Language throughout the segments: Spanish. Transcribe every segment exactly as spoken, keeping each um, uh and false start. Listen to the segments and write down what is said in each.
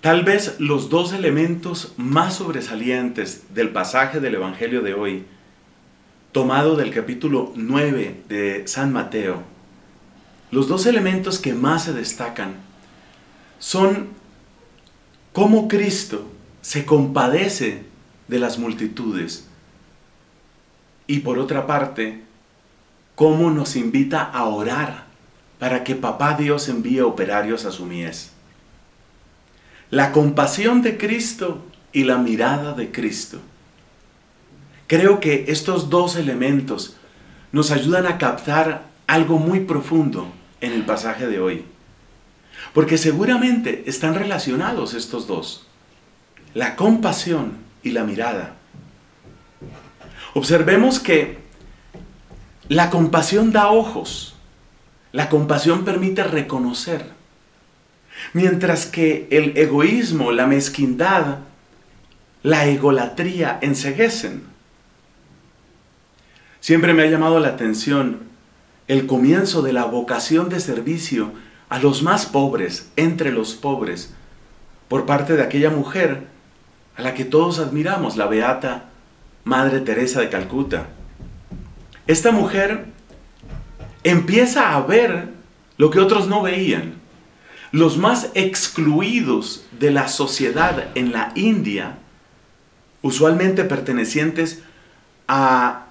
Tal vez los dos elementos más sobresalientes del pasaje del Evangelio de hoy, tomado del capítulo nueve de San Mateo, los dos elementos que más se destacan son cómo Cristo se compadece de las multitudes y, por otra parte, cómo nos invita a orar para que Papá Dios envíe operarios a su mies. La compasión de Cristo y la mirada de Cristo. Creo que estos dos elementos nos ayudan a captar algo muy profundo en el pasaje de hoy. Porque seguramente están relacionados estos dos. La compasión y la mirada. Observemos que la compasión da ojos. La compasión permite reconocer. Mientras que el egoísmo, la mezquindad, la egolatría enceguecen. Siempre me ha llamado la atención el comienzo de la vocación de servicio a los más pobres, entre los pobres, por parte de aquella mujer a la que todos admiramos, la beata Madre Teresa de Calcuta. Esta mujer empieza a ver lo que otros no veían. Los más excluidos de la sociedad en la India, usualmente pertenecientes a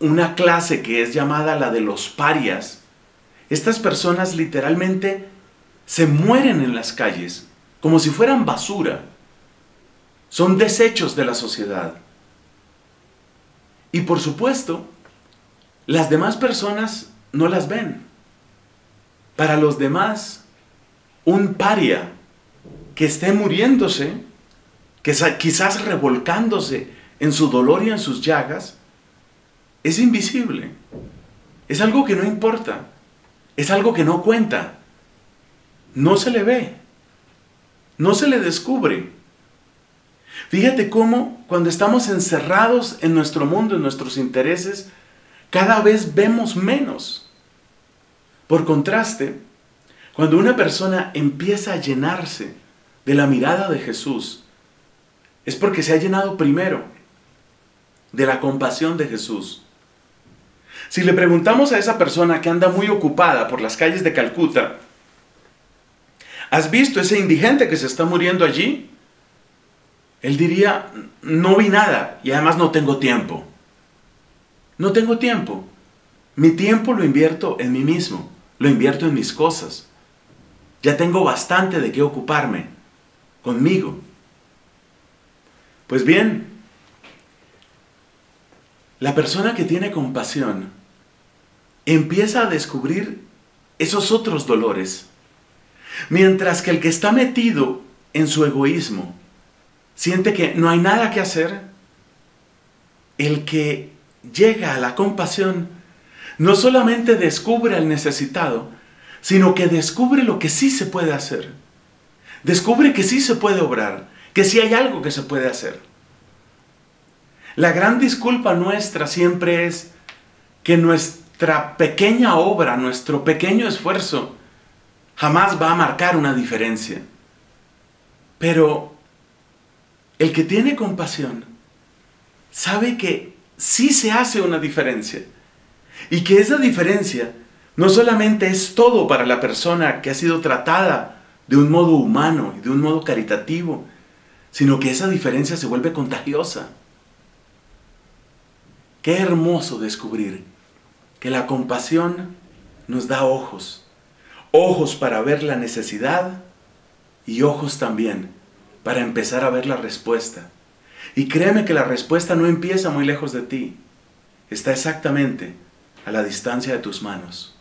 una clase que es llamada la de los parias, estas personas literalmente se mueren en las calles, como si fueran basura. Son desechos de la sociedad. Y por supuesto, las demás personas no las ven. Para los demás, un paria que esté muriéndose, que quizás revolcándose en su dolor y en sus llagas, es invisible. Es algo que no importa. Es algo que no cuenta. No se le ve. No se le descubre. Fíjate cómo cuando estamos encerrados en nuestro mundo, en nuestros intereses, cada vez vemos menos. Por contraste, cuando una persona empieza a llenarse de la mirada de Jesús, es porque se ha llenado primero de la compasión de Jesús. Si le preguntamos a esa persona que anda muy ocupada por las calles de Calcuta, ¿has visto ese indigente que se está muriendo allí? Él diría, no vi nada y además no tengo tiempo. No tengo tiempo. Mi tiempo lo invierto en mí mismo, lo invierto en mis cosas. Ya tengo bastante de qué ocuparme conmigo. Pues bien, la persona que tiene compasión empieza a descubrir esos otros dolores, mientras que el que está metido en su egoísmo siente que no hay nada que hacer. El que llega a la compasión no solamente descubre al necesitado, sino que descubre lo que sí se puede hacer. Descubre que sí se puede obrar, que sí hay algo que se puede hacer. La gran disculpa nuestra siempre es que nuestra pequeña obra, nuestro pequeño esfuerzo, jamás va a marcar una diferencia. Pero el que tiene compasión sabe que sí se hace una diferencia, y que esa diferencia no solamente es todo para la persona que ha sido tratada de un modo humano y de un modo caritativo, sino que esa diferencia se vuelve contagiosa. Qué hermoso descubrir que la compasión nos da ojos, ojos para ver la necesidad y ojos también para empezar a ver la respuesta. Y créeme que la respuesta no empieza muy lejos de ti, está exactamente a la distancia de tus manos.